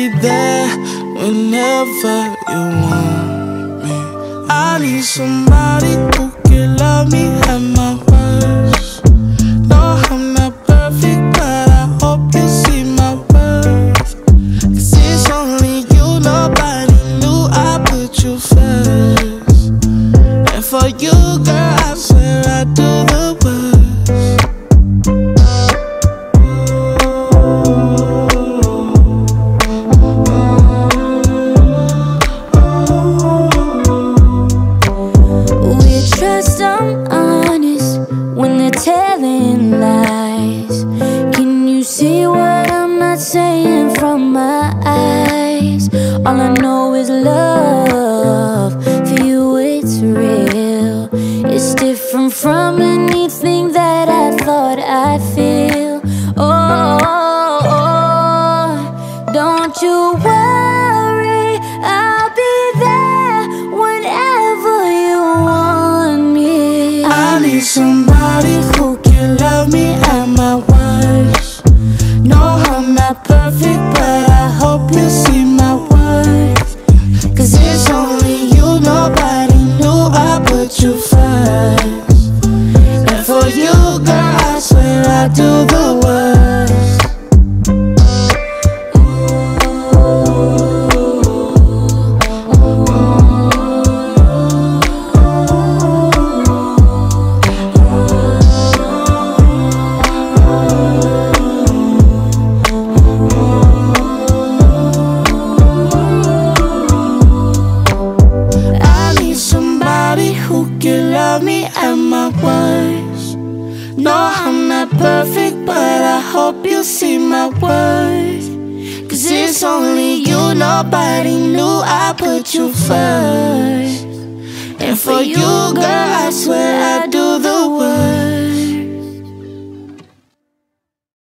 be there whenever you want me. I need somebody who can love me at my worst. No, I'm not perfect, but I hope you see my worth. 'Cause it's only you, nobody knew I put you first. And for you, girl, I swear I do the worst. All I know is love, for you it's real. It's different from anything that I thought I feel. Oh, oh, oh. Don't you worry, I'll be there whenever you want me. I need somebody who can love me at my worst. No, I'm not perfect, but I hope you see my worth. 'Cause it's only you, nobody knew I put you first. And for you, girl, I swear I do the worst. Perfect, but I hope you see my worth. 'Cause it's only you, nobody knew I put you first. And for you, girl, I swear I do the worst.